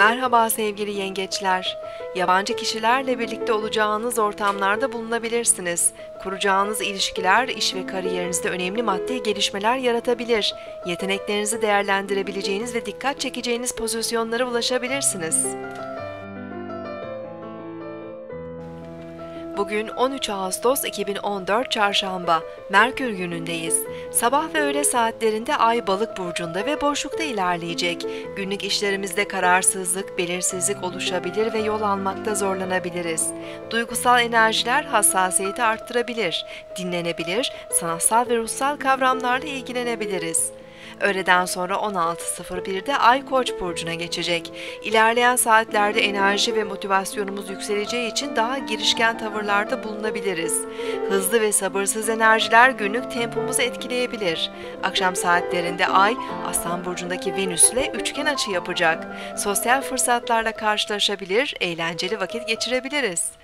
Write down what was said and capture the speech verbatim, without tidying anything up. Merhaba sevgili yengeçler. Yabancı kişilerle birlikte olacağınız ortamlarda bulunabilirsiniz. Kuracağınız ilişkiler, iş ve kariyerinizde önemli maddi gelişmeler yaratabilir. Yeteneklerinizi değerlendirebileceğiniz ve dikkat çekeceğiniz pozisyonlara ulaşabilirsiniz. Bugün on üç Ağustos iki bin on dört Çarşamba, Merkür günündeyiz. Sabah ve öğle saatlerinde Ay Balık burcunda ve boşlukta ilerleyecek. Günlük işlerimizde kararsızlık, belirsizlik oluşabilir ve yol almakta zorlanabiliriz. Duygusal enerjiler hassasiyeti arttırabilir, dinlenebilir, sanatsal ve ruhsal kavramlarla ilgilenebiliriz. Öğleden sonra on altı sıfır bir'de Ay Koç burcuna geçecek. İlerleyen saatlerde enerji ve motivasyonumuz yükseleceği için daha girişken tavırlarda bulunabiliriz. Hızlı ve sabırsız enerjiler günlük tempomuzu etkileyebilir. Akşam saatlerinde Ay, Aslan burcundaki Venüs'le üçgen açı yapacak. Sosyal fırsatlarla karşılaşabilir, eğlenceli vakit geçirebiliriz.